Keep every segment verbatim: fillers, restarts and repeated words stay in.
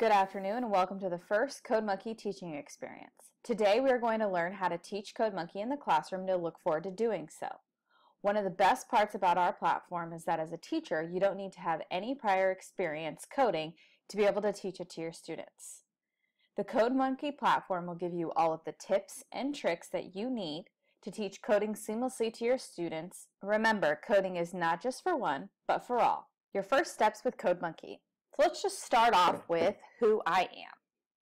Good afternoon and welcome to the first CodeMonkey teaching experience. Today we are going to learn how to teach CodeMonkey in the classroom and to look forward to doing so. One of the best parts about our platform is that as a teacher you don't need to have any prior experience coding to be able to teach it to your students. The CodeMonkey platform will give you all of the tips and tricks that you need to teach coding seamlessly to your students. Remember, coding is not just for one, but for all. Your first steps with CodeMonkey. So let's just start off with who I am.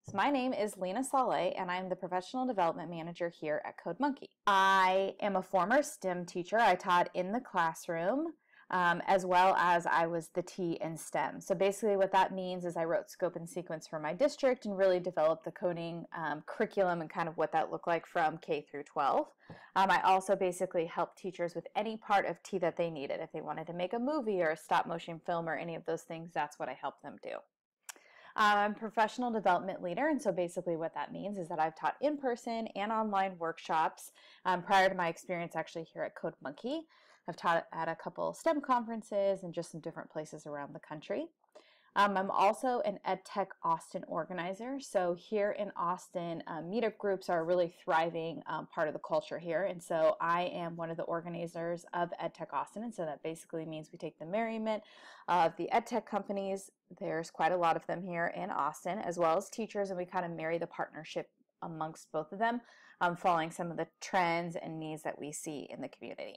So my name is Lena Saleh, and I'm the Professional Development Manager here at CodeMonkey. I am a former STEM teacher. I taught in the classroom, um, as well as I was the T in STEM. So basically what that means is I wrote scope and sequence for my district and really developed the coding um, curriculum and kind of what that looked like from K through twelve. Um, I also basically helped teachers with any part of T that they needed. If they wanted to make a movie or a stop-motion film or any of those things, that's what I helped them do. Um, I'm a professional development leader, and so basically what that means is that I've taught in-person and online workshops um, prior to my experience actually here at CodeMonkey. I've taught at a couple STEM conferences and just some different places around the country. Um, I'm also an EdTech Austin organizer, so here in Austin, um, meetup groups are a really thriving um, part of the culture here, and so I am one of the organizers of EdTech Austin, and so that basically means we take the merriment of the EdTech companies. There's quite a lot of them here in Austin, as well as teachers, and we kind of marry the partnership amongst both of them, um, following some of the trends and needs that we see in the community.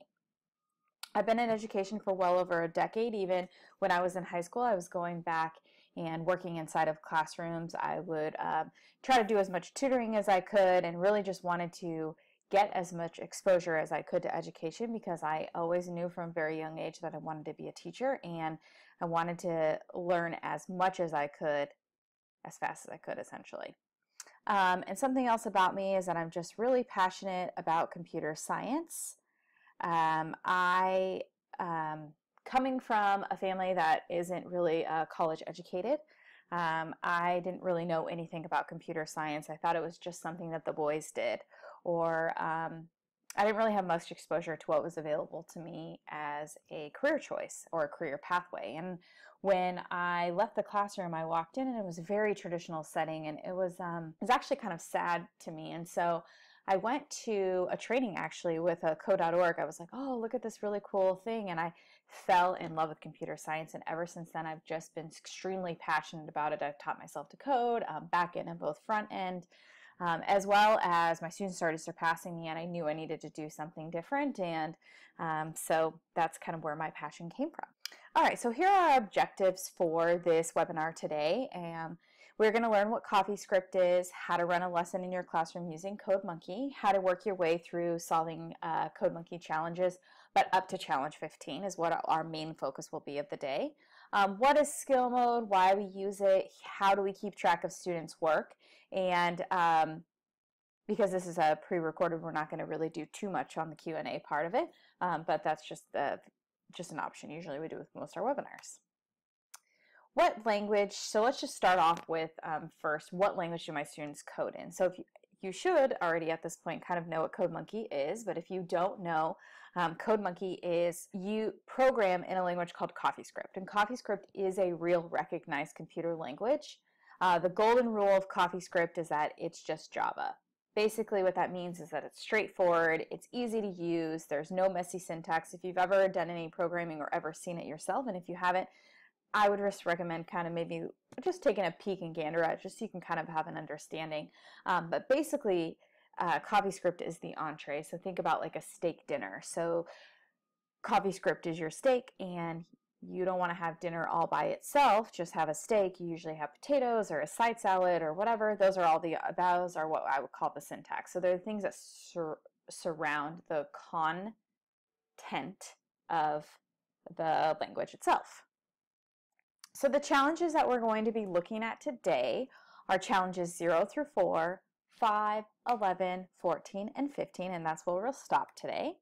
I've been in education for well over a decade. Even when I was in high school, I was going back and working inside of classrooms. I would um, try to do as much tutoring as I could and really just wanted to get as much exposure as I could to education because I always knew from a very young age that I wanted to be a teacher and I wanted to learn as much as I could, as fast as I could, essentially. Um, and something else about me is that I'm just really passionate about computer science. Um, I, um, coming from a family that isn't really uh, college educated, um, I didn't really know anything about computer science. I thought it was just something that the boys did, or um, I didn't really have much exposure to what was available to me as a career choice or a career pathway. And when I left the classroom, I walked in and it was a very traditional setting, and it was, um, it was actually kind of sad to me. And so I went to a training actually with a code dot org. I was like, oh, look at this really cool thing. And I fell in love with computer science. And ever since then, I've just been extremely passionate about it. I've taught myself to code, um, back end and both front end, um, as well as my students started surpassing me. And I knew I needed to do something different. And um, so that's kind of where my passion came from. All right, so here are our objectives for this webinar today. Um, We're going to learn what CoffeeScript is, how to run a lesson in your classroom using CodeMonkey, how to work your way through solving uh, CodeMonkey challenges, but up to challenge fifteen is what our main focus will be of the day. Um, what is skill mode, why we use it, how do we keep track of students' work, and um, because this is a pre-recorded, we're not going to really do too much on the Q and A part of it, um, but that's just, the, just an option usually we do with most of our webinars. What language, so let's just start off with um, first, what language do my students code in? So if you, you should already at this point kind of know what CodeMonkey is, but if you don't know, um, CodeMonkey is you program in a language called CoffeeScript, and CoffeeScript is a real recognized computer language. Uh, the golden rule of CoffeeScript is that it's just Java. Basically what that means is that it's straightforward, it's easy to use, there's no messy syntax. If you've ever done any programming or ever seen it yourself, and if you haven't, I would just recommend kind of maybe just taking a peek and gander at it just so you can kind of have an understanding. Um, but basically, uh, CoffeeScript is the entree. So think about like a steak dinner. So CoffeeScript is your steak, and you don't want to have dinner all by itself. Just have a steak. You usually have potatoes or a side salad or whatever. Those are all the those are what I would call the syntax. So they're the things that sur surround the content of the language itself. So the challenges that we're going to be looking at today are challenges zero through four, five, eleven, fourteen, and fifteen, and that's where we'll stop today.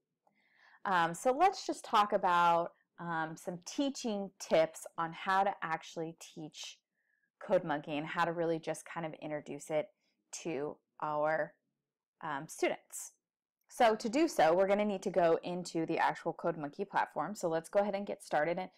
Um, so let's just talk about um, some teaching tips on how to actually teach CodeMonkey and how to really just kind of introduce it to our um, students. So to do so, we're going to need to go into the actual CodeMonkey platform. So let's go ahead and get started. And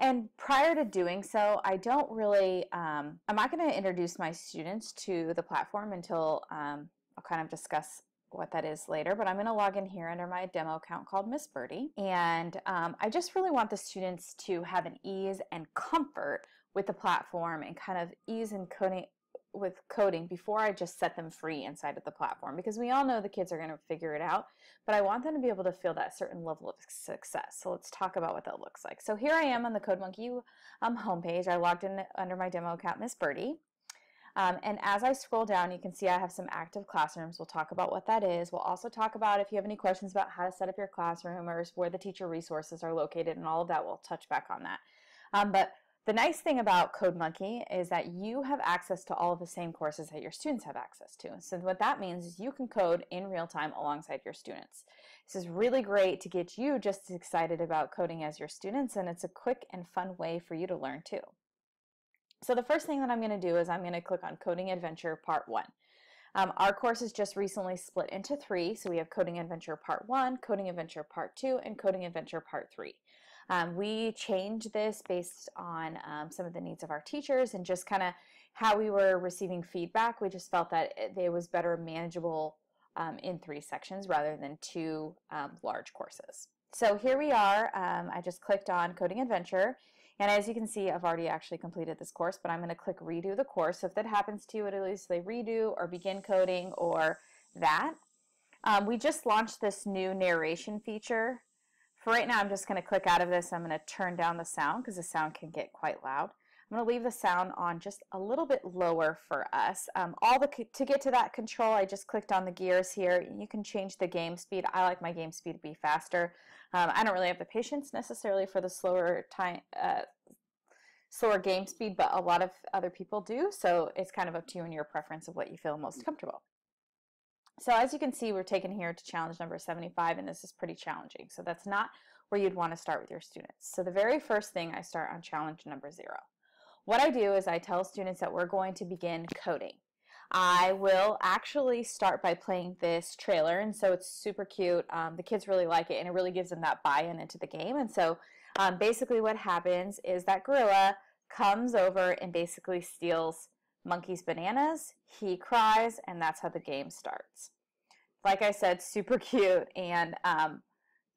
And prior to doing so, I don't really, um, I'm not going to introduce my students to the platform until um, I'll kind of discuss what that is later, but I'm going to log in here under my demo account called Miss Birdie. And um, I just really want the students to have an ease and comfort with the platform and kind of ease in coding, with coding before I just set them free inside of the platform, because we all know the kids are going to figure it out, but I want them to be able to feel that certain level of success. So let's talk about what that looks like. So here I am on the CodeMonkey um, homepage. I logged in under my demo account Miss Birdie. Um, and as I scroll down, you can see I have some active classrooms. We'll talk about what that is. We'll also talk about if you have any questions about how to set up your classroom or where the teacher resources are located and all of that. We'll touch back on that. Um, but the nice thing about CodeMonkey is that you have access to all of the same courses that your students have access to. So what that means is you can code in real time alongside your students. This is really great to get you just as excited about coding as your students, and it's a quick and fun way for you to learn too. So the first thing that I'm going to do is I'm going to click on Coding Adventure Part one. Um, our course is just recently split into three, so we have Coding Adventure Part one, Coding Adventure Part two, and Coding Adventure Part three. Um, we changed this based on um, some of the needs of our teachers and just kind of how we were receiving feedback. We just felt that it, it was better manageable um, in three sections rather than two um, large courses. So here we are. Um, I just clicked on Coding Adventure. And as you can see, I've already actually completed this course, but I'm going to click redo the course. So if that happens to you, it'll either say redo or begin coding or that. Um, we just launched this new narration feature. For right now, I'm just going to click out of this. I'm going to turn down the sound because the sound can get quite loud. I'm going to leave the sound on just a little bit lower for us. Um, all the to get to that control, I just clicked on the gears here. You can change the game speed. I like my game speed to be faster. Um, I don't really have the patience necessarily for the slower time, uh, slower game speed, but a lot of other people do. So it's kind of up to you and your preference of what you feel most comfortable. So as you can see, we're taken here to challenge number seventy-five, and this is pretty challenging. So that's not where you'd want to start with your students. So the very first thing I start on challenge number zero. What I do is I tell students that we're going to begin coding. I will actually start by playing this trailer, and so it's super cute. Um, the kids really like it, and it really gives them that buy-in into the game. And so um, basically what happens is that gorilla comes over and basically steals Monkey's bananas. He cries, and that's how the game starts. Like I said, super cute, and um,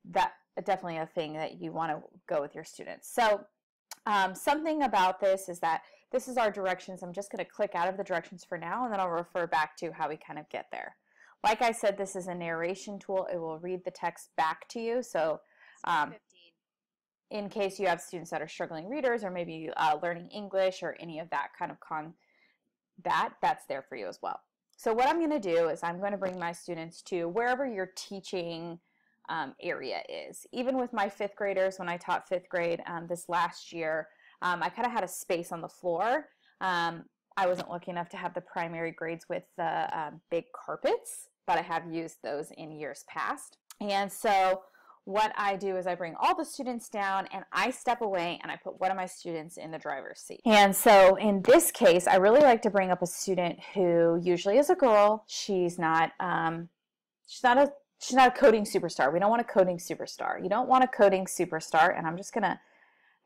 that's definitely a thing that you want to go with your students. So Um, something about this is that this is our directions. I'm just going to click out of the directions for now, and then I'll refer back to how we kind of get there. Like I said, this is a narration tool. It will read the text back to you. So um, in case you have students that are struggling readers or maybe uh, learning English or any of that kind of con that, that's there for you as well. So what I'm going to do is I'm going to bring my students to wherever you're teaching Um, area is. Even with my fifth graders, when I taught fifth grade um, this last year, um, I kind of had a space on the floor. Um, I wasn't lucky enough to have the primary grades with the um, big carpets, but I have used those in years past. And so what I do is I bring all the students down and I step away and I put one of my students in the driver's seat. And so in this case, I really like to bring up a student who usually is a girl. She's not, um, she's not a She's not a coding superstar. We don't want a coding superstar. You don't want a coding superstar. And I'm just going to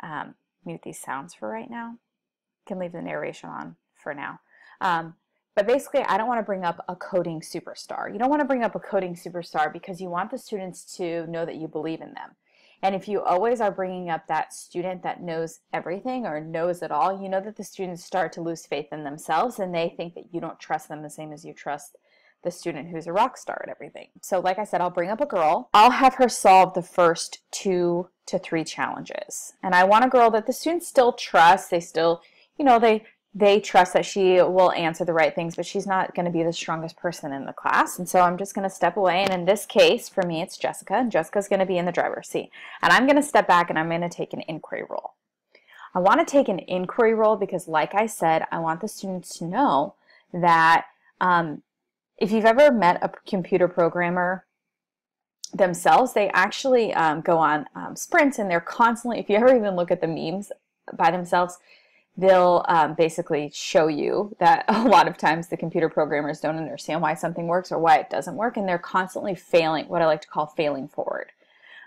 um, mute these sounds for right now. You can leave the narration on for now. Um, but basically, I don't want to bring up a coding superstar. You don't want to bring up a coding superstar because you want the students to know that you believe in them. And if you always are bringing up that student that knows everything or knows it all, you know that the students start to lose faith in themselves and they think that you don't trust them the same as you trust the student who's a rock star at everything. So like I said, I'll bring up a girl. I'll have her solve the first two to three challenges. And I want a girl that the students still trust. They still, you know, they they trust that she will answer the right things, but she's not going to be the strongest person in the class. And so I'm just going to step away. And in this case, for me, it's Jessica. And Jessica's going to be in the driver's seat. And I'm going to step back and I'm going to take an inquiry role. I want to take an inquiry role because, like I said, I want the students to know that um, if you've ever met a computer programmer themselves, they actually um, go on um, sprints and they're constantly, if you ever even look at the memes by themselves, they'll um, basically show you that a lot of times the computer programmers don't understand why something works or why it doesn't work, and they're constantly failing, what I like to call failing forward.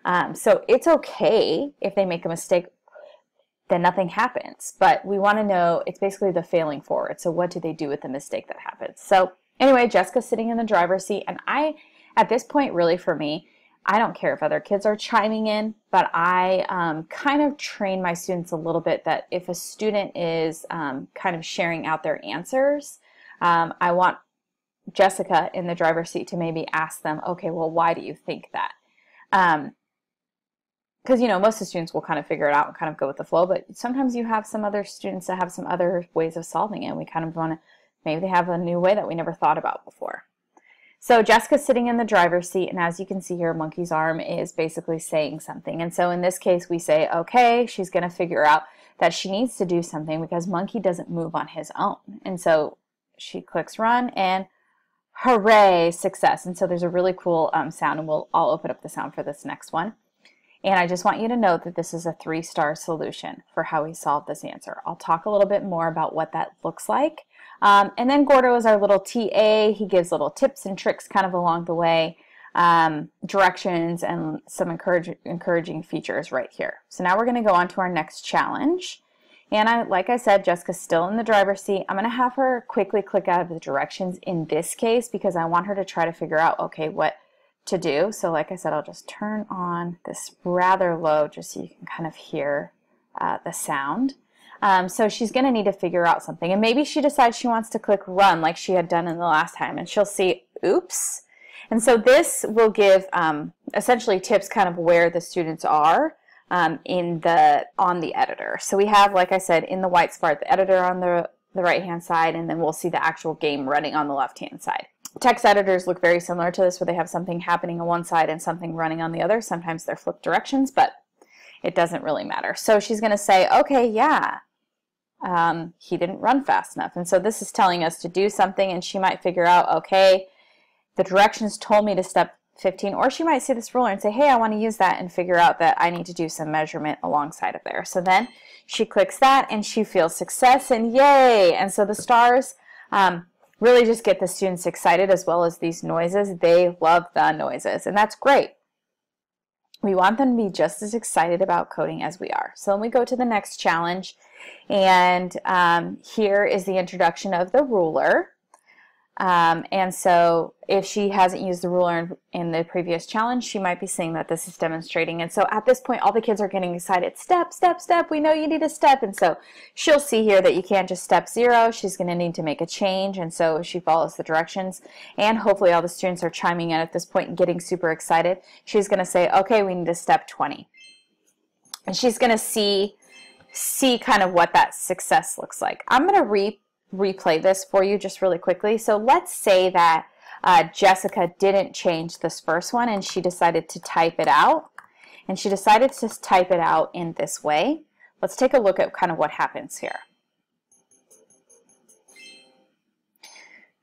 Um, so it's okay if they make a mistake. then nothing happens. But we want to know, it's basically the failing forward. So what do they do with the mistake that happens? So anyway, Jessica's sitting in the driver's seat, and I, at this point, really for me, I don't care if other kids are chiming in, but I um, kind of train my students a little bit that if a student is um, kind of sharing out their answers, um, I want Jessica in the driver's seat to maybe ask them, okay, well, why do you think that? Um, Because, you know, most of the students will kind of figure it out and kind of go with the flow, but sometimes you have some other students that have some other ways of solving it, and we kind of want to, maybe they have a new way that we never thought about before. So Jessica's sitting in the driver's seat, and as you can see here, Monkey's arm is basically saying something. And so in this case, we say, okay, she's going to figure out that she needs to do something because Monkey doesn't move on his own. And so she clicks run, and hooray, success. And so there's a really cool um, sound, and we'll all open up the sound for this next one. And I just want you to note that this is a three-star solution for how we solved this answer. I'll talk a little bit more about what that looks like. Um, and then Gordo is our little T A. He gives little tips and tricks kind of along the way, um, directions, and some encourage, encouraging features right here. So now we're going to go on to our next challenge. And I, like I said, Jessica's still in the driver's seat. I'm going to have her quickly click out of the directions in this case because I want her to try to figure out, okay, what to do. So like I said, I'll just turn on this rather low just so you can kind of hear uh, the sound. Um, so she's going to need to figure out something, and maybe she decides she wants to click run like she had done in the last time, and she'll see oops. And so this will give um, essentially tips kind of where the students are um, in the on the editor. So we have, like I said, in the white spot the editor on the, the right hand side, and then we'll see the actual game running on the left hand side. Text editors look very similar to this, where they have something happening on one side and something running on the other. Sometimes they're flipped directions, but it doesn't really matter. So she's going to say, okay, yeah, um, he didn't run fast enough. And so this is telling us to do something, and she might figure out, okay, the directions told me to step fifteen, or she might see this ruler and say, hey, I want to use that, and figure out that I need to do some measurement alongside of there. So then she clicks that, and she feels success, and yay! And so the stars um, really just get the students excited, as well as these noises. They love the noises, and that's great. We want them to be just as excited about coding as we are. So then we go to the next challenge, and um, here is the introduction of the ruler. Um, and so if she hasn't used the ruler in, in the previous challenge, she might be seeing that this is demonstrating. And so at this point, all the kids are getting excited. Step, step, step. We know you need a step. And so she'll see here that you can't just step zero. She's going to need to make a change. And so she follows the directions. And hopefully all the students are chiming in at this point and getting super excited. She's going to say, okay, we need to step twenty. And she's going to see, see kind of what that success looks like. I'm going to re replay this for you just really quickly. So let's say that uh, Jessica didn't change this first one, and she decided to type it out, and she decided to type it out in this way. Let's take a look at kind of what happens here.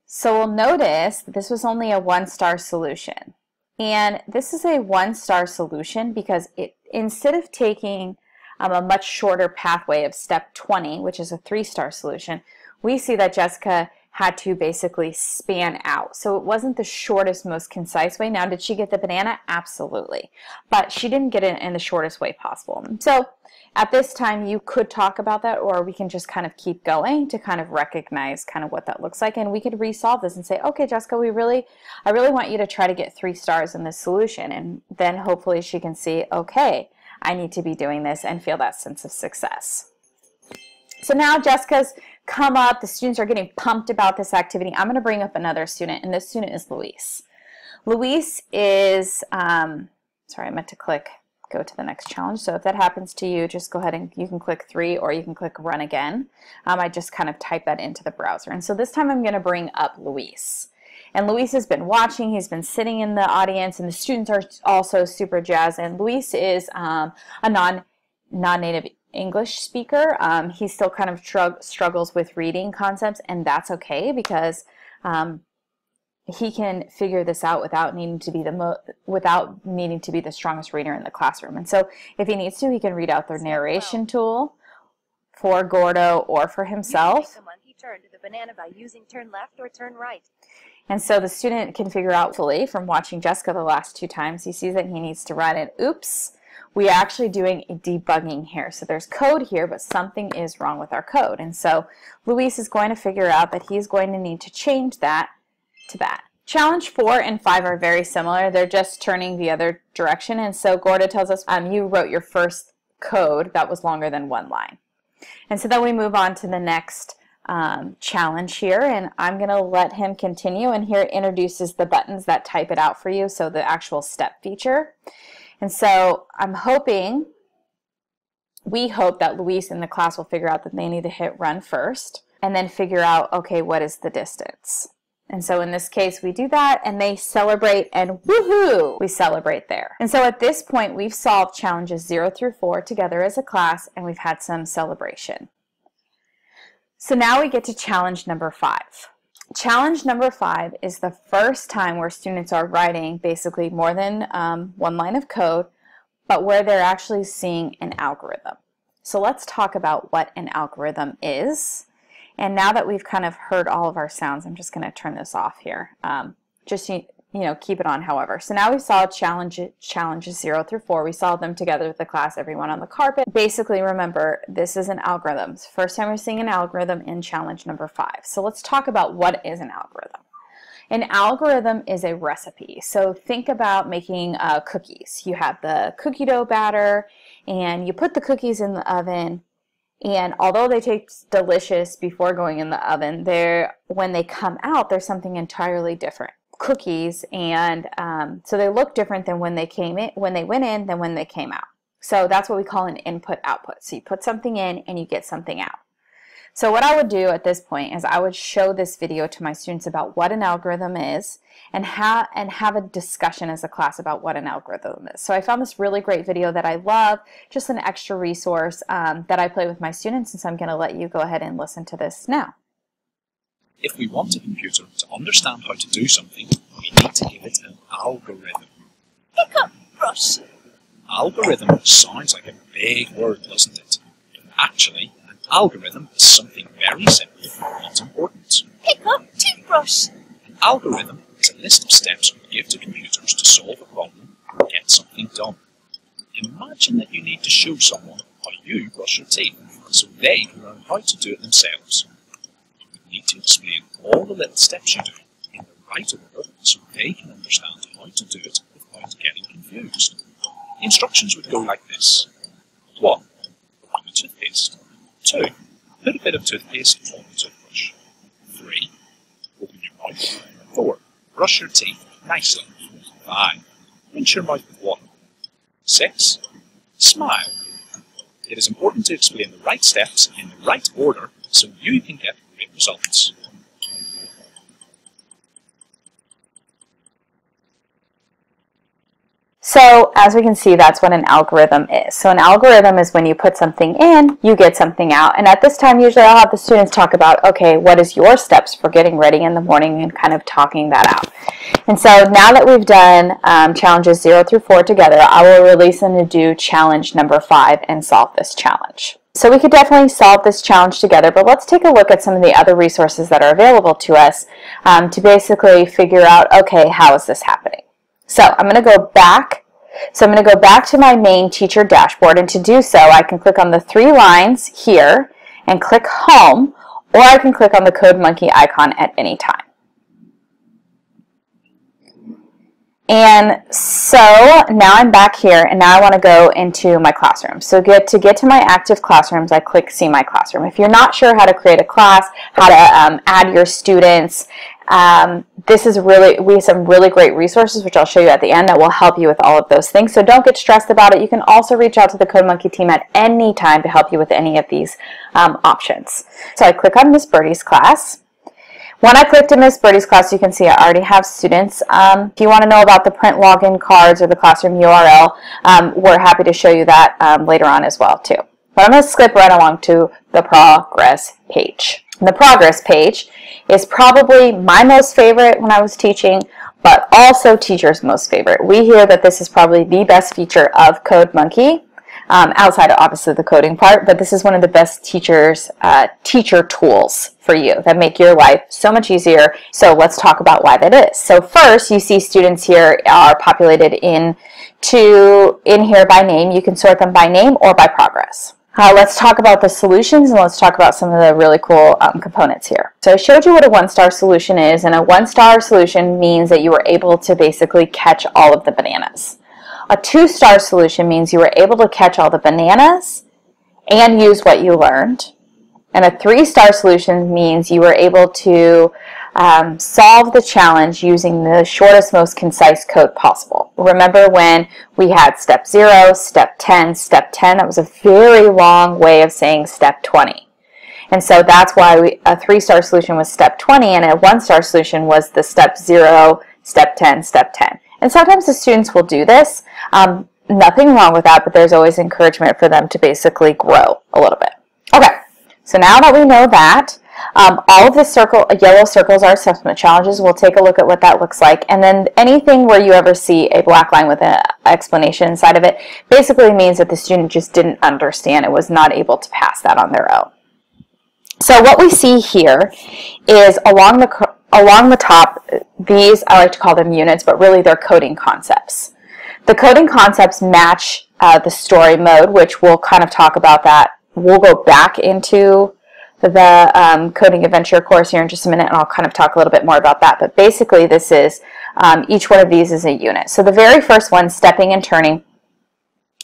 So we'll notice this was only a one-star solution, and this is a one-star solution because it, instead of taking um, a much shorter pathway of step twenty, which is a three-star solution, we see that Jessica had to basically span out. So it wasn't the shortest, most concise way. Now, did she get the banana? Absolutely. But she didn't get it in the shortest way possible. So at this time, you could talk about that, or we can just kind of keep going to kind of recognize kind of what that looks like. And we could resolve this and say, okay, Jessica, we really, I really want you to try to get three stars in this solution. And then hopefully she can see, okay, I need to be doing this, and feel that sense of success. So now Jessica's come up, the students are getting pumped about this activity. I'm going to bring up another student, and this student is Luis. Luis is, um, sorry, I meant to click, go to the next challenge. So if that happens to you, just go ahead and you can click three, or you can click run again. Um, I just kind of type that into the browser. And so this time I'm going to bring up Luis. And Luis has been watching, he's been sitting in the audience, and the students are also super jazzed. And Luis is um, a non, non-native English speaker. Um, he still kind of struggles with reading concepts, and that's okay because um, he can figure this out without needing to be the mo without needing to be the strongest reader in the classroom. And so if he needs to, he can read out their narration tool for Gordo or for himself. You can make the monkey turn to the banana by using turn left or turn right. And so the student can figure out fully from watching Jessica the last two times. He sees that he needs to run, and oops, we are actually doing debugging here. So there's code here, but something is wrong with our code. And so Luis is going to figure out that he's going to need to change that to that. Challenge four and five are very similar. They're just turning the other direction. And so Gordo tells us, um, you wrote your first code that was longer than one line. And so then we move on to the next um, challenge here, and I'm going to let him continue, and here it introduces the buttons that type it out for you, so the actual step feature. And so I'm hoping, we hope that Luis and the class will figure out that they need to hit run first, and then figure out, okay, what is the distance? And so in this case, we do that, and they celebrate, and woohoo, we celebrate there. And so at this point, we've solved challenges zero through four together as a class, and we've had some celebration. So now we get to challenge number five. Challenge number five is the first time where students are writing basically more than um, one line of code, but where they're actually seeing an algorithm. So let's talk about what an algorithm is. And now that we've kind of heard all of our sounds, I'm just going to turn this off here. Um, just, you know, keep it on however. So now we saw challenge, challenges zero through four. We saw them together with the class, everyone on the carpet. Basically, remember, this is an algorithm. It's the first time we're seeing an algorithm in challenge number five. So let's talk about what is an algorithm. An algorithm is a recipe. So think about making uh, cookies. You have the cookie dough batter, and you put the cookies in the oven. And although they taste delicious before going in the oven, they're, when they come out, there's something entirely different. Cookies, and um, so they look different than when they came in, when they went in, than when they came out. So that's what we call an input-output. So you put something in, and you get something out. So what I would do at this point is I would show this video to my students about what an algorithm is, and how, and have a discussion as a class about what an algorithm is. So I found this really great video that I love, just an extra resource um, that I play with my students, and so I'm going to let you go ahead and listen to this now. If we want a computer to understand how to do something, we need to give it an algorithm. Look up, Russ. Algorithm sounds like a big word, doesn't it? Actually, algorithm is something very simple but important. Pick up toothbrush. An algorithm is a list of steps we give to computers to solve a problem or get something done. Imagine that you need to show someone how you brush your teeth so they can learn how to do it themselves. You need to explain all the little steps you do in the right order so they can understand how to do it without getting confused. The instructions would go like this. one. Put a toothpaste. two. Put a bit of toothpaste on the toothbrush. three. Open your mouth. four. Brush your teeth nicely. five. Rinse your mouth with water. six. Smile. It is important to explain the right steps in the right order so you can get great results. So as we can see, that's what an algorithm is. So an algorithm is when you put something in, you get something out. And at this time, usually I'll have the students talk about, okay, what is your steps for getting ready in the morning, and kind of talking that out. And so now that we've done um, challenges zero through four together, I will release them to do challenge number five and solve this challenge. So we could definitely solve this challenge together, but let's take a look at some of the other resources that are available to us um, to basically figure out, okay, how is this happening? So I'm going to go back. So I'm going to go back to my main teacher dashboard, and to do so, I can click on the three lines here and click Home, or I can click on the CodeMonkey icon at any time. And so now I'm back here, and now I want to go into my classroom. So get, to get to my active classrooms, I click See My Classroom. If you're not sure how to create a class, how to um, add your students, um, this is really, we have some really great resources, which I'll show you at the end, that will help you with all of those things. So don't get stressed about it. You can also reach out to the CodeMonkey team at any time to help you with any of these um, options. So I click on Miss Birdie's class. When I clicked in Miss Birdie's class, you can see I already have students. Um, if you want to know about the print login cards or the classroom U R L, um, we're happy to show you that um, later on as well too. But I'm going to skip right along to the progress page. The progress page is probably my most favorite when I was teaching, but also teachers' most favorite. We hear that this is probably the best feature of CodeMonkey. um, outside of obviously the coding part, but this is one of the best teachers, uh, teacher tools for you that make your life so much easier. So let's talk about why that is. So first, you see students here are populated in, to, in here by name. You can sort them by name or by progress. Uh, let's talk about the solutions, and let's talk about some of the really cool um, components here. So I showed you what a one-star solution is, and a one-star solution means that you were able to basically catch all of the bananas. A two-star solution means you were able to catch all the bananas and use what you learned. And a three-star solution means you were able to um, solve the challenge using the shortest, most concise code possible. Remember when we had step zero, step ten, step ten? That was a very long way of saying step twenty. And so that's why we, a three-star solution was step twenty, and a one-star solution was the step zero, step ten, step ten. And sometimes the students will do this. Um, nothing wrong with that, but there's always encouragement for them to basically grow a little bit. Okay. So now that we know that, um, all of the circle, yellow circles are assessment challenges. We'll take a look at what that looks like. And then anything where you ever see a black line with an explanation inside of it basically means that the student just didn't understand and was not able to pass that on their own. So what we see here is along the, along the top, these, I like to call them units, but really they're coding concepts. The coding concepts match uh, the story mode, which we'll kind of talk about that. We'll go back into the um, Coding Adventure course here in just a minute, and I'll kind of talk a little bit more about that. But basically, this is, um, each one of these is a unit. So the very first one, stepping and turning,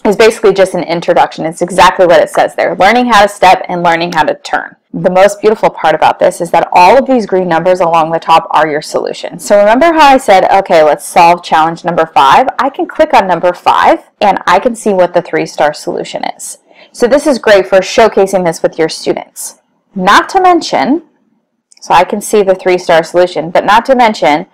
is basically just an introduction. It's exactly what it says there, learning how to step and learning how to turn. The most beautiful part about this is that all of these green numbers along the top are your solutions. So remember how I said, okay, let's solve challenge number five? I can click on number five, and I can see what the three-star solution is. So this is great for showcasing this with your students. Not to mention, so I can see the three-star solution, but not to mention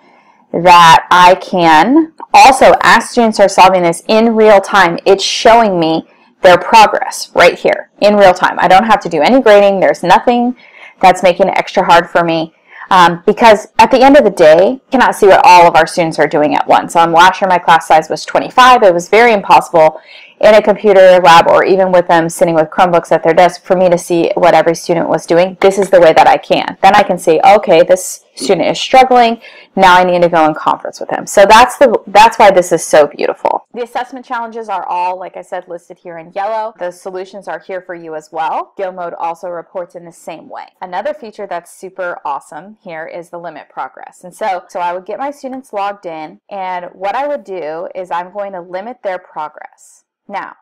that I can also, as students are solving this in real time, it's showing me their progress right here in real time. I don't have to do any grading. There's nothing that's making it extra hard for me. Um, because at the end of the day, I cannot see what all of our students are doing at once. Um, last year, my class size was twenty-five. It was very impossible in a computer lab or even with them sitting with Chromebooks at their desk for me to see what every student was doing. This is the way that I can. Then I can see, okay, this student is struggling. Now I need to go and conference with him. So that's the that's why this is so beautiful. The assessment challenges are all, like I said, listed here in yellow. The solutions are here for you as well. Skill mode also reports in the same way. Another feature that's super awesome here is the limit progress. And so, so I would get my students logged in, and what I would do is I'm going to limit their progress. Now,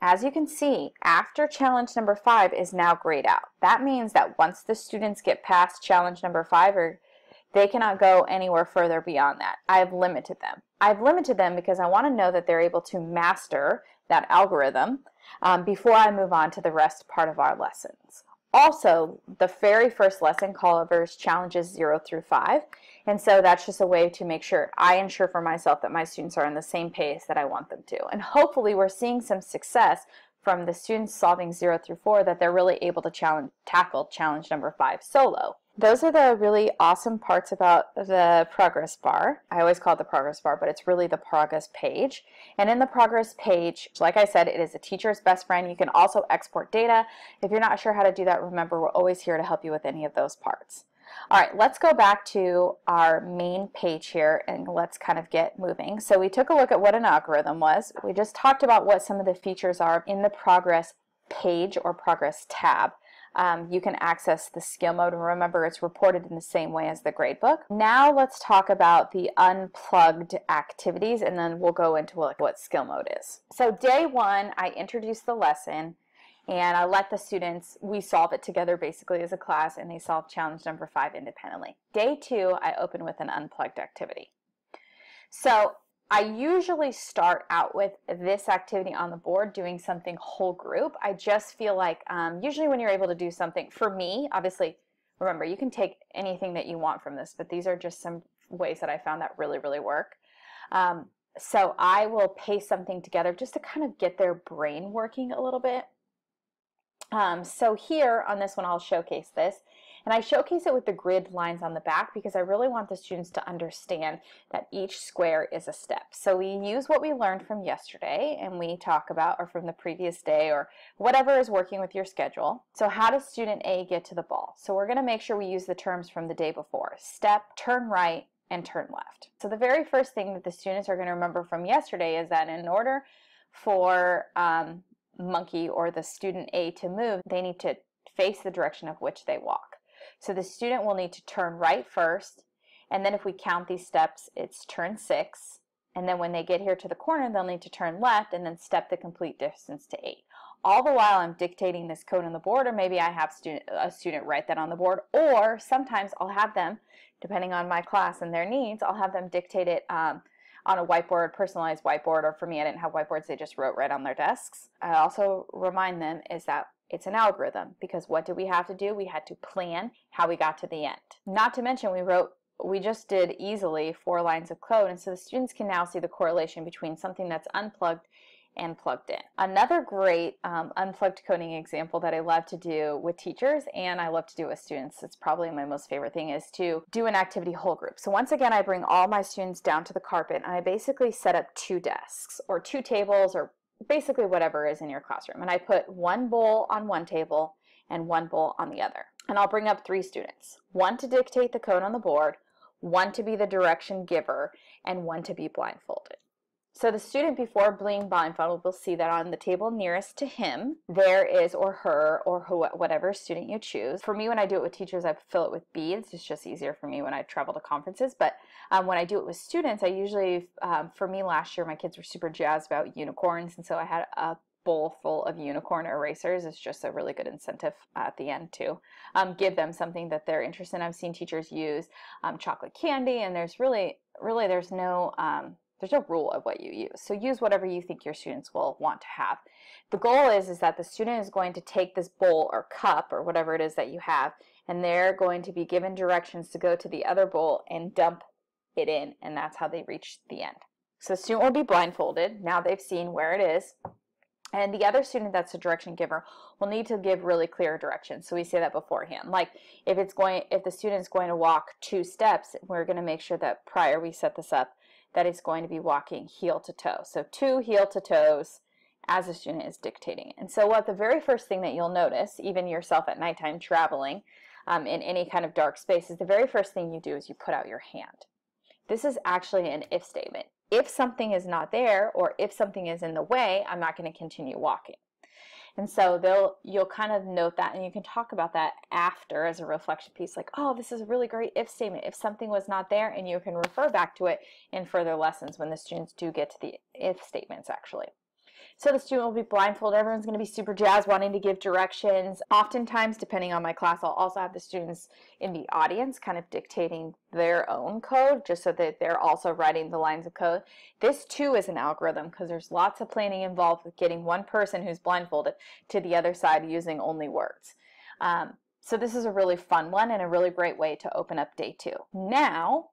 as you can see, after challenge number five is now grayed out. That means that once the students get past challenge number five, or they cannot go anywhere further beyond that. I've limited them. I've limited them because I want to know that they're able to master that algorithm um, before I move on to the rest part of our lessons. Also, the very first lesson covers challenges zero through five, and so that's just a way to make sure I ensure for myself that my students are on the same pace that I want them to. And hopefully we're seeing some success from the students solving zero through four, that they're really able to challenge, tackle challenge number five solo. Those are the really awesome parts about the progress bar. I always call it the progress bar, but it's really the progress page. And in the progress page, like I said, it is a teacher's best friend. You can also export data. If you're not sure how to do that, remember, we're always here to help you with any of those parts. All right, let's go back to our main page here, and let's kind of get moving. So we took a look at what an algorithm was. We just talked about what some of the features are in the progress page or progress tab. Um, you can access the skill mode, and remember, it's reported in the same way as the gradebook. Now let's talk about the unplugged activities, and then we'll go into what, what skill mode is. So day one, I introduced the lesson, and I let the students, we solve it together basically as a class, and they solve challenge number five independently. Day two, I open with an unplugged activity. So I usually start out with this activity on the board, doing something whole group. I just feel like um, usually when you're able to do something, for me, obviously, remember, you can take anything that you want from this, but these are just some ways that I found that really, really work. Um, so I will paste something together just to kind of get their brain working a little bit. Um, so here on this one, I'll showcase this. And I showcase it with the grid lines on the back because I really want the students to understand that each square is a step. So we use what we learned from yesterday and we talk about, or from the previous day, or whatever is working with your schedule. So how does student A get to the ball? So we're going to make sure we use the terms from the day before: step, turn right, and turn left. So the very first thing that the students are going to remember from yesterday is that in order for um, monkey or the student A to move, they need to face the direction of which they walk. So the student will need to turn right first, and then if we count these steps, it's turn six, and then when they get here to the corner, they'll need to turn left and then step the complete distance to eight. All the while I'm dictating this code on the board, or maybe I have student, a student write that on the board, or sometimes I'll have them, depending on my class and their needs, I'll have them dictate it um, on a whiteboard, personalized whiteboard, or for me, I didn't have whiteboards, they just wrote right on their desks. I also remind them is that it's an algorithm, because what do we have to do? We had to plan how we got to the end. Not to mention we wrote We just did easily four lines of code, and so the students can now see the correlation between something that's unplugged and plugged in. Another great um, unplugged coding example that I love to do with teachers, and I love to do with students, it's probably my most favorite thing, is to do an activity whole group. So once again, I bring all my students down to the carpet and I basically set up two desks or two tables, or basically whatever is in your classroom, and I put one bowl on one table and one bowl on the other. And I'll bring up three students, one to dictate the code on the board, one to be the direction giver, and one to be blindfolded. So the student before being blindfolded will see that on the table nearest to him, there is, or her, or wh whatever student you choose. For me, when I do it with teachers, I fill it with beads. It's just easier for me when I travel to conferences. But um, when I do it with students, I usually, um, for me last year, my kids were super jazzed about unicorns, and so I had a bowl full of unicorn erasers. It's just a really good incentive at the end to um, give them something that they're interested in. I've seen teachers use um, chocolate candy, and there's really, really, there's no, um, there's no rule of what you use. So use whatever you think your students will want to have. The goal is, is that the student is going to take this bowl or cup or whatever it is that you have, and they're going to be given directions to go to the other bowl and dump it in, and that's how they reach the end. So the student will be blindfolded. Now they've seen where it is. And the other student that's a direction giver will need to give really clear directions. So we say that beforehand. Like if it's going, if the student's going to walk two steps, we're going to make sure that prior we set this up, that it's going to be walking heel to toe. So two heel to toes as the student is dictating. And so what the very first thing that you'll notice, even yourself at nighttime traveling um, in any kind of dark space, is the very first thing you do is you put out your hand. This is actually an if statement. If something is not there, or if something is in the way, I'm not going to continue walking. And so they'll, you'll kind of note that, and you can talk about that after as a reflection piece, like, oh, this is a really great if statement. If something was not there, and you can refer back to it in further lessons when the students do get to the if statements, actually. So the student will be blindfolded. Everyone's going to be super jazzed, wanting to give directions. Oftentimes, depending on my class, I'll also have the students in the audience kind of dictating their own code, just so that they're also writing the lines of code. This, too, is an algorithm, because there's lots of planning involved with getting one person who's blindfolded to the other side using only words. Um, so this is a really fun one and a really great way to open up day two. Now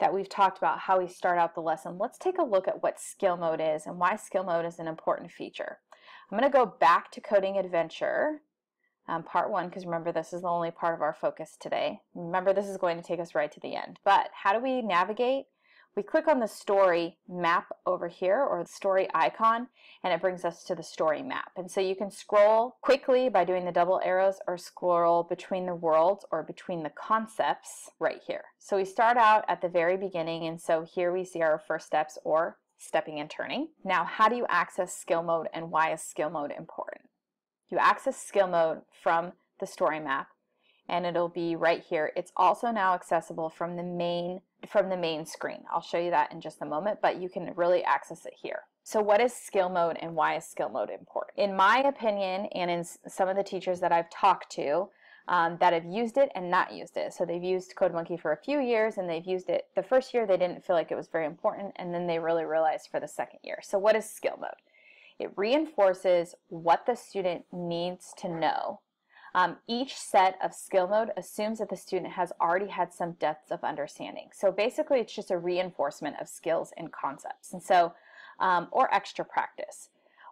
that we've talked about how we start out the lesson, let's take a look at what skill mode is and why skill mode is an important feature. I'm going to go back to Coding Adventure, um, part one, because remember, this is the only part of our focus today. Remember, this is going to take us right to the end. But how do we navigate? We click on the story map over here, or the story icon, and it brings us to the story map. And so you can scroll quickly by doing the double arrows, or scroll between the worlds or between the concepts right here. So we start out at the very beginning, and so here we see our first steps, or stepping and turning. Now, how do you access skill mode, and why is skill mode important? You access skill mode from the story map, and it'll be right here. It's also now accessible from the main from the main screen. I'll show you that in just a moment, but you can really access it here. So what is skill mode, and why is skill mode important? In my opinion, and in some of the teachers that I've talked to um, that have used it and not used it, so they've used CodeMonkey for a few years, and they've used it the first year, they didn't feel like it was very important, and then they really realized for the second year. So what is skill mode? It reinforces what the student needs to know. Um, each set of skill mode assumes that the student has already had some depth of understanding. So basically, it's just a reinforcement of skills and concepts, and so, um, or extra practice.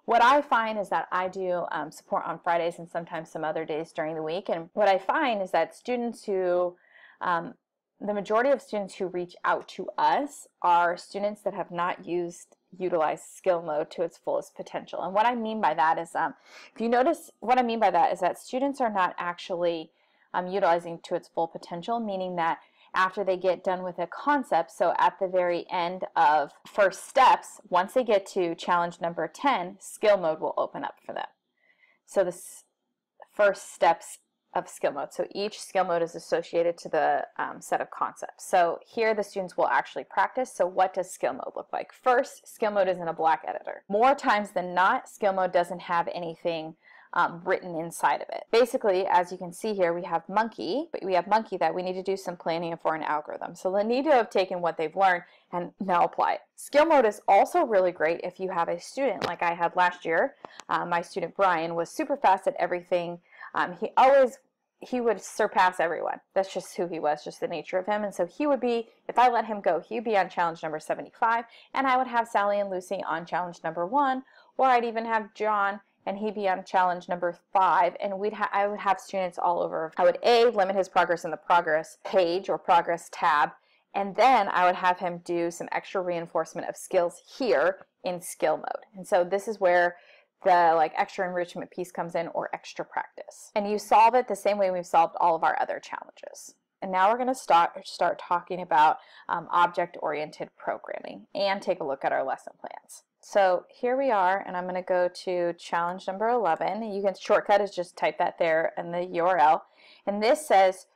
What I find is that I do um, support on Fridays and sometimes some other days during the week. And what I find is that students who, um, the majority of students who reach out to us are students that have not used, utilized skill mode to its fullest potential. And what I mean by that is, um, if you notice, what I mean by that is that students are not actually um, utilizing to its full potential, meaning that after they get done with a concept, so at the very end of first steps, once they get to challenge number ten, skill mode will open up for them. So the first steps of skill mode. So each skill mode is associated to the um, set of concepts. So here the students will actually practice. So what does skill mode look like? First, skill mode is in a block editor. More times than not, skill mode doesn't have anything Um, written inside of it. Basically, as you can see here, we have monkey, but we have monkey that we need to do some planning for an algorithm. So they need to have taken what they've learned and now apply it. Skill mode is also really great if you have a student like I had last year. Uh, my student Brian was super fast at everything. Um, he always, he would surpass everyone. That's just who he was, just the nature of him. And so he would be, if I let him go, he'd be on challenge number seventy-five, and I would have Sally and Lucy on challenge number one, or I'd even have John and he'd be on challenge number five, and we'd ha I would have students all over. I would A, limit his progress in the progress page or progress tab, and then I would have him do some extra reinforcement of skills here in skill mode. And so this is where the like extra enrichment piece comes in, or extra practice. And you solve it the same way we've solved all of our other challenges. And now we're gonna start, start talking about um, object-oriented programming and take a look at our lesson plans. So here we are, and I'm going to go to challenge number eleven. You can shortcut is just type that there in the U R L. And this says,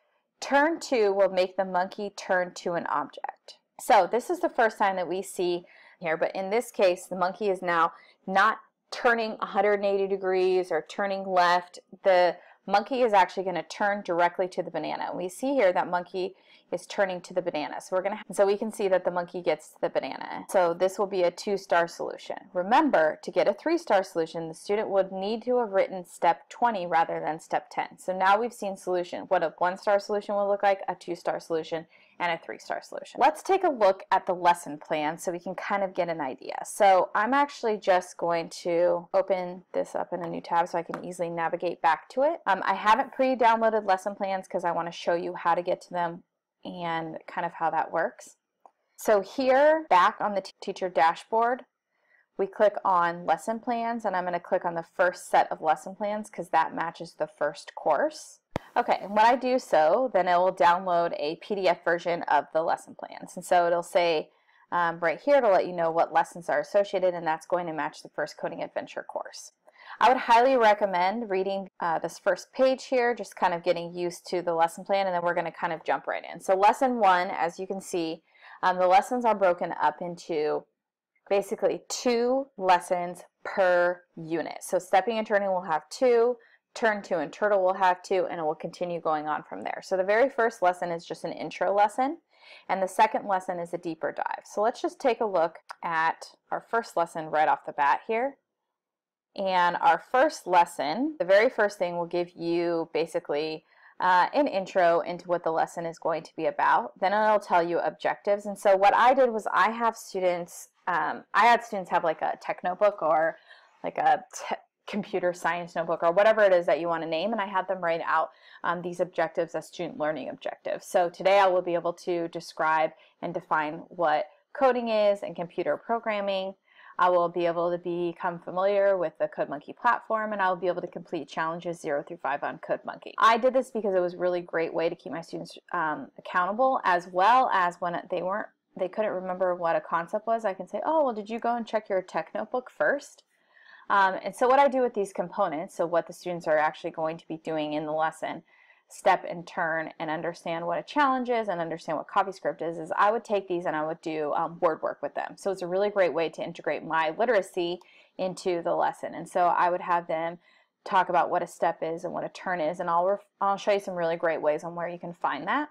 turn two will make the monkey turn to an object. So this is the first time that we see here, but in this case, the monkey is now not turning one hundred eighty degrees or turning left. The monkey is actually going to turn directly to the banana. And we see here that monkey is turning to the banana. So we're going to, so we can see that the monkey gets to the banana. So this will be a two-star solution. Remember, to get a three-star solution, the student would need to have written step twenty rather than step ten. So now we've seen solution, what a one-star solution will look like, a two-star solution, and a three-star solution. Let's take a look at the lesson plan so we can kind of get an idea. So I'm actually just going to open this up in a new tab so I can easily navigate back to it. Um, I haven't pre-downloaded lesson plans because I want to show you how to get to them and kind of how that works. So here, back on the teacher dashboard, we click on lesson plans, and I'm going to click on the first set of lesson plans because that matches the first course. Okay, and when I do so, then it will download a P D F version of the lesson plans. And so it'll say um, right here, it'll let you know what lessons are associated, and that's going to match the first Coding Adventure course. I would highly recommend reading uh, this first page here, just kind of getting used to the lesson plan, and then we're going to kind of jump right in. So lesson one, as you can see, um, the lessons are broken up into basically two lessons per unit. So stepping and turning will have two, turn two and turtle will have two, and it will continue going on from there. So the very first lesson is just an intro lesson, and the second lesson is a deeper dive. So let's just take a look at our first lesson right off the bat here. And our first lesson, the very first thing, will give you basically uh, an intro into what the lesson is going to be about. Then it'll tell you objectives. And so what I did was I have students, um, I had students have like a tech notebook or like a computer science notebook or whatever it is that you want to name, and I had them write out um, these objectives as student learning objectives. So today I will be able to describe and define what coding is and computer programming. I will be able to become familiar with the CodeMonkey platform, and I'll be able to complete challenges zero through five on CodeMonkey. I did this because it was a really great way to keep my students um, accountable, as well as when they weren't, they couldn't remember what a concept was, I can say, oh, well, did you go and check your tech notebook first? Um, and so what I do with these components, so what the students are actually going to be doing in the lesson, step and turn, and understand what a challenge is and understand what CoffeeScript is, is I would take these and I would do um, word work with them. So it's a really great way to integrate my literacy into the lesson. And so I would have them talk about what a step is and what a turn is, and I'll, I'll show you some really great ways on where you can find that.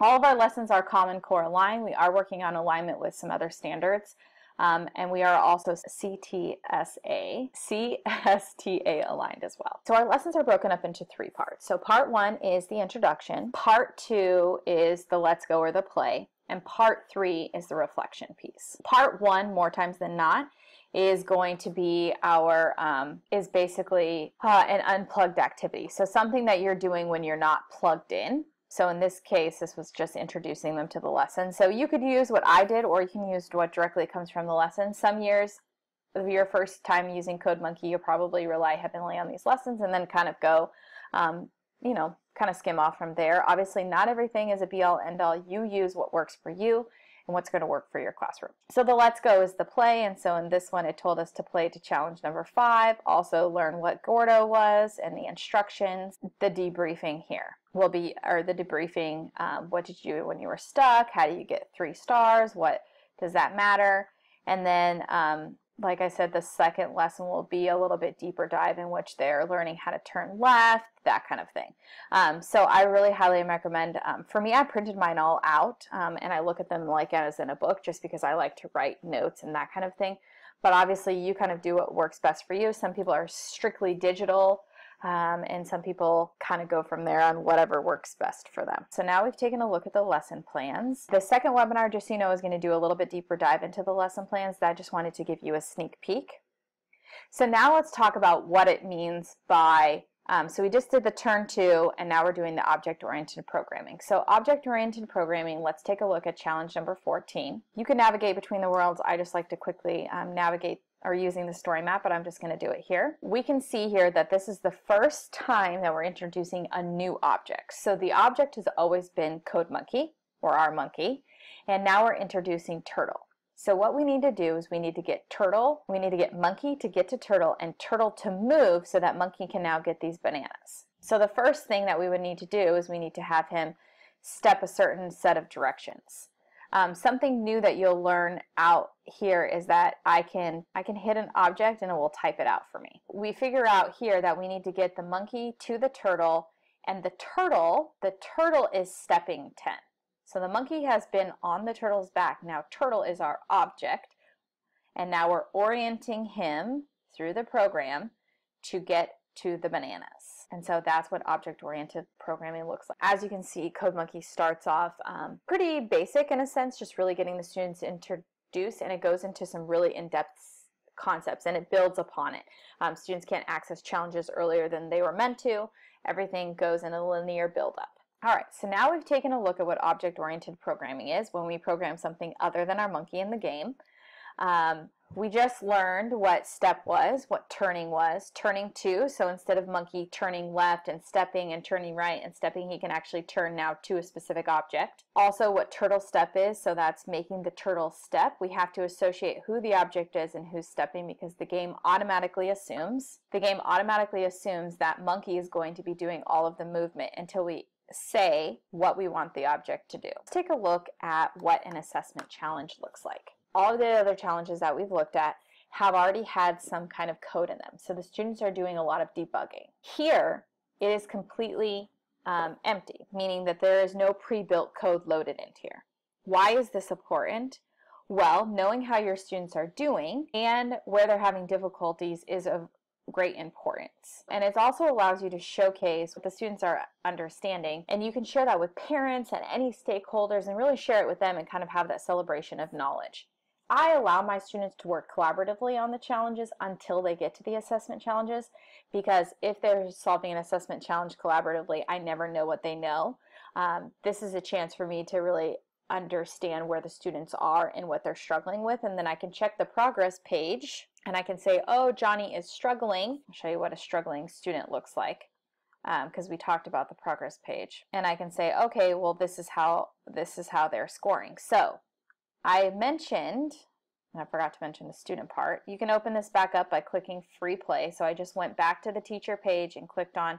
All of our lessons are Common Core aligned. We are working on alignment with some other standards. Um, and we are also C T S A, C S T A aligned as well. So our lessons are broken up into three parts. So part one is the introduction, part two is the let's go or the play, and part three is the reflection piece. Part one, more times than not, is going to be our, um, is basically uh, an unplugged activity. So something that you're doing when you're not plugged in. So in this case, this was just introducing them to the lesson. So you could use what I did, or you can use what directly comes from the lesson. Some years, if your first time using CodeMonkey, you'll probably rely heavily on these lessons and then kind of go, um, you know, kind of skim off from there. Obviously, not everything is a be-all, end-all. You use what works for you and what's going to work for your classroom. So the let's go is the play, and so in this one it told us to play to challenge number five, also learn what Gordo was and the instructions. The debriefing here will be, or the debriefing, um, what did you do when you were stuck? How do you get three stars? What does that matter? And then, um, like I said, the second lesson will be a little bit deeper dive in which they're learning how to turn left, that kind of thing. Um, so I really highly recommend, um, for me, I printed mine all out, um, and I look at them like as in a book just because I like to write notes and that kind of thing. But obviously you kind of do what works best for you. Some people are strictly digital, um, and some people kind of go from there on whatever works best for them. So now we've taken a look at the lesson plans. The second webinar, just so you know, is going to do a little bit deeper dive into the lesson plans. I just wanted to give you a sneak peek. So now let's talk about what it means by, um, so we just did the turn two, and now we're doing the object-oriented programming. So object-oriented programming, let's take a look at challenge number fourteen. You can navigate between the worlds. I just like to quickly um, navigate or using the story map, but I'm just going to do it here. We can see here that this is the first time that we're introducing a new object. So the object has always been CodeMonkey, or our monkey, and now we're introducing Turtle. So what we need to do is we need to get Turtle, we need to get Monkey to get to Turtle, and Turtle to move so that Monkey can now get these bananas. So the first thing that we would need to do is we need to have him step a certain set of directions. Um, something new that you'll learn out here is that I can I can hit an object and it will type it out for me. We figure out here that we need to get the monkey to the turtle, and the turtle, the turtle is stepping ten. So the monkey has been on the turtle's back. Now turtle is our object, and now we're orienting him through the program to get to the bananas. And so that's what object-oriented programming looks like. As you can see, CodeMonkey starts off um, pretty basic in a sense, just really getting the students introduced, and it goes into some really in-depth concepts and it builds upon it. Um, students can't access challenges earlier than they were meant to. Everything goes in a linear build-up. All right, so now we've taken a look at what object-oriented programming is, when we program something other than our monkey in the game. Um, we just learned what step was, what turning was, turning two, so instead of monkey turning left and stepping and turning right and stepping, he can actually turn now to a specific object. Also what turtle step is, so that's making the turtle step. We have to associate who the object is and who's stepping, because the game automatically assumes, the game automatically assumes that monkey is going to be doing all of the movement until we say what we want the object to do. Let's take a look at what an assessment challenge looks like. All of the other challenges that we've looked at have already had some kind of code in them. So the students are doing a lot of debugging. Here, it is completely um, empty, meaning that there is no pre-built code loaded into here. Why is this important? Well, knowing how your students are doing and where they're having difficulties is of great importance. And it also allows you to showcase what the students are understanding, and you can share that with parents and any stakeholders and really share it with them and kind of have that celebration of knowledge. I allow my students to work collaboratively on the challenges until they get to the assessment challenges, because if they're solving an assessment challenge collaboratively, I never know what they know. Um, this is a chance for me to really understand where the students are and what they're struggling with, and then I can check the progress page and I can say, oh, Johnny is struggling. I'll show you what a struggling student looks like, because um, we talked about the progress page. And I can say, okay, well, this is how, this is how they're scoring. So I mentioned, and I forgot to mention the student part, you can open this back up by clicking free play. So I just went back to the teacher page and clicked on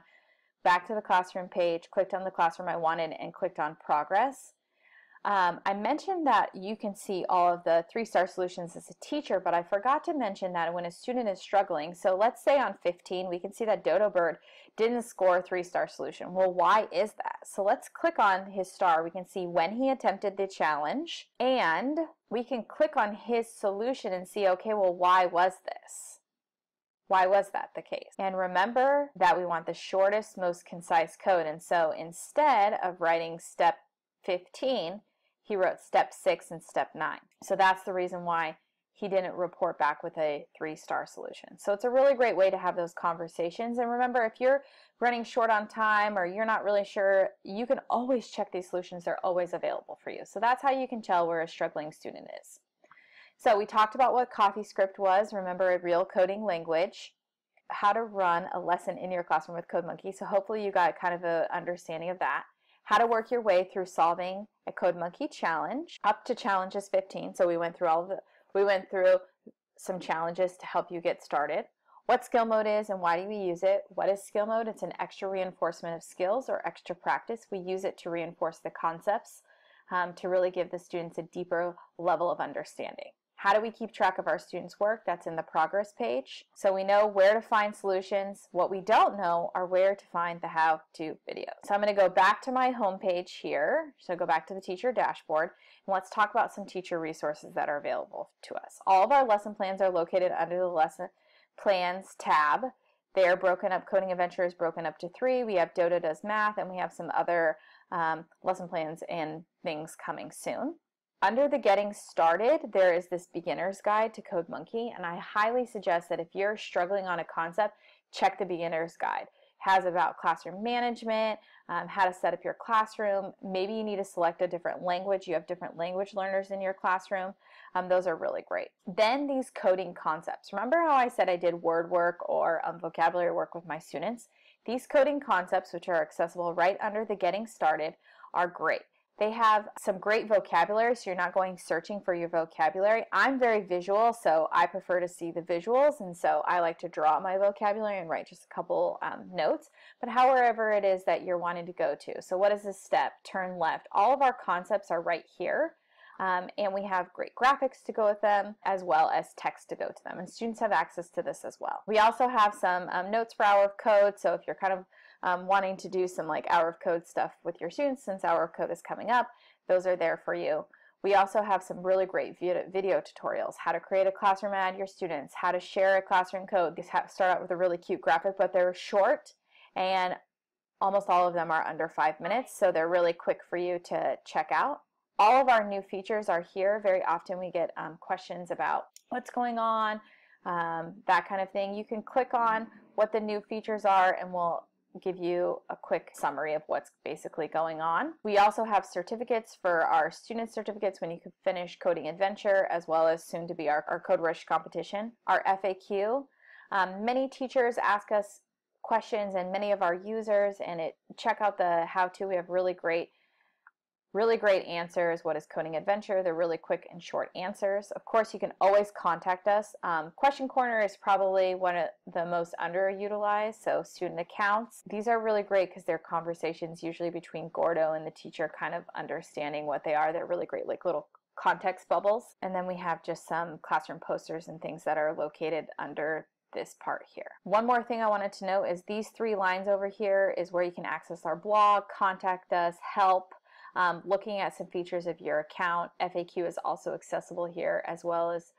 back to the classroom page, clicked on the classroom I wanted, and clicked on progress. Um, I mentioned that you can see all of the three-star solutions as a teacher, but I forgot to mention that when a student is struggling, so let's say on fifteen, we can see that Dodo Bird didn't score a three-star solution. Well, why is that? So let's click on his star. We can see when he attempted the challenge, and we can click on his solution and see, okay, well, why was this? Why was that the case? And remember that we want the shortest, most concise code, and so instead of writing step fifteen, he wrote step six and step nine. So that's the reason why he didn't report back with a three-star solution. So it's a really great way to have those conversations. And remember, if you're running short on time or you're not really sure, you can always check these solutions. They're always available for you. So that's how you can tell where a struggling student is. So we talked about what CoffeeScript was. Remember, a real coding language. How to run a lesson in your classroom with CodeMonkey. So hopefully you got kind of an understanding of that. How to work your way through solving a CodeMonkey challenge up to challenges fifteen. So we went through all of the we went through some challenges to help you get started. What skill mode is and why do we use it? What is skill mode? It's an extra reinforcement of skills or extra practice. We use it to reinforce the concepts um, to really give the students a deeper level of understanding. How do we keep track of our students' work? That's in the progress page. So we know where to find solutions. What we don't know are where to find the how-to videos. So I'm going to go back to my home page here. So go back to the teacher dashboard, and let's talk about some teacher resources that are available to us. All of our lesson plans are located under the Lesson Plans tab. They are broken up. Coding Adventure is broken up to three. We have Dodo Does Math, and we have some other um, lesson plans and things coming soon. Under the Getting Started, there is this Beginner's Guide to CodeMonkey, and I highly suggest that if you're struggling on a concept, check the Beginner's Guide. It has about classroom management, um, how to set up your classroom. Maybe you need to select a different language. You have different language learners in your classroom. Um, those are really great. Then these coding concepts. Remember how I said I did word work or um, vocabulary work with my students? These coding concepts, which are accessible right under the Getting Started, are great. They have some great vocabulary, so you're not going searching for your vocabulary. I'm very visual, so I prefer to see the visuals, and so I like to draw my vocabulary and write just a couple um, notes, but however it is that you're wanting to go to. So what is this step? Turn left. All of our concepts are right here, um, and we have great graphics to go with them, as well as text to go to them, and students have access to this as well. We also have some um, notes for Hour of Code, so if you're kind of Um, wanting to do some like Hour of Code stuff with your students, since Hour of Code is coming up, those are there for you. We also have some really great video tutorials, how to create a classroom ad, your students, how to share a classroom code. These have, start out with a really cute graphic, but they're short, and almost all of them are under five minutes, so they're really quick for you to check out. All of our new features are here. Very often we get um, questions about what's going on, um, that kind of thing. You can click on what the new features are, and we'll give you a quick summary of what's basically going on. We also have certificates for our student certificates when you can finish Coding Adventure, as well as soon to be our, our Code Rush competition, our F A Q. Um, many teachers ask us questions, and many of our users, and it check out the how-to. We have really great really great answers. What is Coding Adventure? They're really quick and short answers. Of course, you can always contact us. Um, Question Corner is probably one of the most underutilized, so student accounts. These are really great because they're conversations usually between Gordo and the teacher, kind of understanding what they are. They're really great, like little context bubbles. And then we have just some classroom posters and things that are located under this part here. One more thing I wanted to note is these three lines over here is where you can access our blog, contact us, help, Um, looking at some features of your account. F A Q is also accessible here, as well as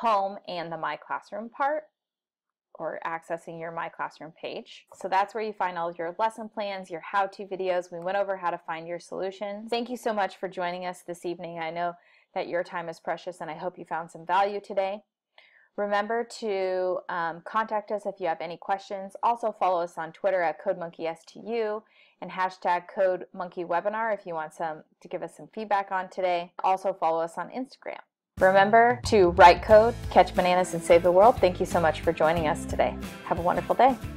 home and the My Classroom part, or accessing your My Classroom page. So that's where you find all of your lesson plans, your how-to videos. We went over how to find your solutions. Thank you so much for joining us this evening. I know that your time is precious, and I hope you found some value today. Remember to um, contact us if you have any questions. Also follow us on Twitter at CodeMonkeySTU and hashtag CodeMonkeyWebinar if you want some to give us some feedback on today. Also follow us on Instagram. Remember to write code, catch bananas, and save the world. Thank you so much for joining us today. Have a wonderful day.